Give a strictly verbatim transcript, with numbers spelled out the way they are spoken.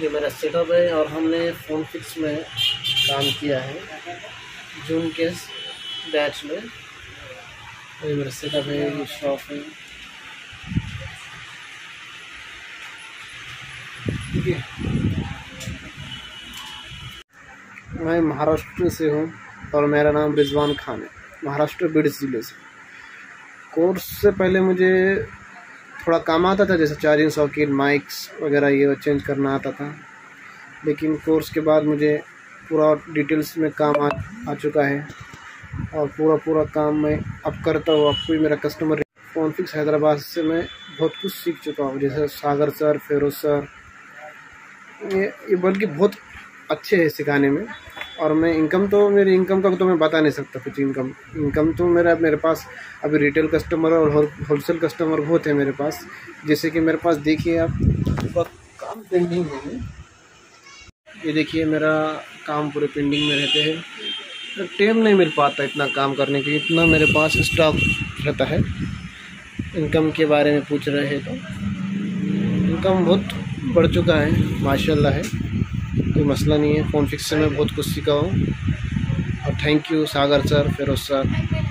ये मेरा सेटअप है और हमने फ़ोन फिक्स में काम किया है जून के बैच में। ये मेरा सेटअप है, ये शॉप है। ठीक है, मैं महाराष्ट्र से हूँ और मेरा नाम रिजवान खान है, महाराष्ट्र बीड ज़िले से। कोर्स से पहले मुझे थोड़ा काम आता था, जैसे चार्जिंग सॉकेट, माइक्स वगैरह ये चेंज करना आता था, लेकिन कोर्स के बाद मुझे पूरा डिटेल्स में काम आ, आ चुका है और पूरा पूरा काम मैं अब करता हूँ। अब कोई मेरा कस्टमर फ़ोनफिक्स हैदराबाद से मैं बहुत कुछ सीख चुका हूँ, जैसे सागर सर, फिरोज सर, ये ये बल्कि बहुत अच्छे हैं सिखाने में। और मैं इनकम तो मेरी इनकम का तो मैं बता नहीं सकता कुछ। इनकम इनकम तो मेरा मेरे पास अभी रिटेल कस्टमर और होलसेल कस्टमर बहुत है मेरे पास, जैसे कि मेरे पास देखिए आप काम पेंडिंग है। ये देखिए मेरा काम पूरे पेंडिंग में रहते हैं, तो टाइम नहीं मिल पाता इतना काम करने के लिए, इतना मेरे पास स्टॉक रहता है। इनकम के बारे में पूछ रहे हैं तो इनकम बहुत बढ़ चुका है माशाल्लाह है, कोई मसला नहीं है। फ़ोन फिक्स से मैं बहुत कुछ सीखा हूँ और thank you Sagar sir, Firoz sir.